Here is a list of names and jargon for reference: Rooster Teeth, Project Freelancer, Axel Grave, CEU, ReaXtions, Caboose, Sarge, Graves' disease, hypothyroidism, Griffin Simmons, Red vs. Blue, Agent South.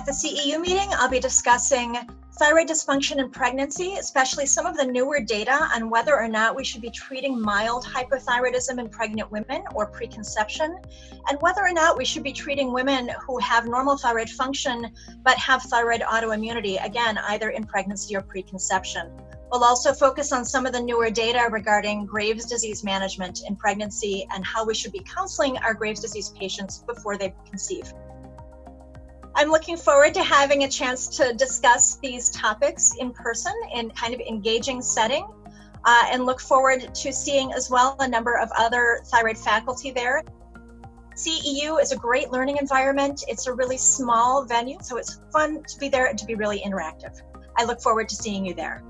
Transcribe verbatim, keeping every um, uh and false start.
At the C E U meeting, I'll be discussing thyroid dysfunction in pregnancy, especially some of the newer data on whether or not we should be treating mild hypothyroidism in pregnant women or preconception, and whether or not we should be treating women who have normal thyroid function but have thyroid autoimmunity, again, either in pregnancy or preconception. We'll also focus on some of the newer data regarding Graves' disease management in pregnancy and how we should be counseling our Graves' disease patients before they conceive. I'm looking forward to having a chance to discuss these topics in person in kind of engaging setting, uh, and look forward to seeing as well a number of other thyroid faculty there. C E U is a great learning environment. It's a really small venue, so it's fun to be there and to be really interactive. I look forward to seeing you there.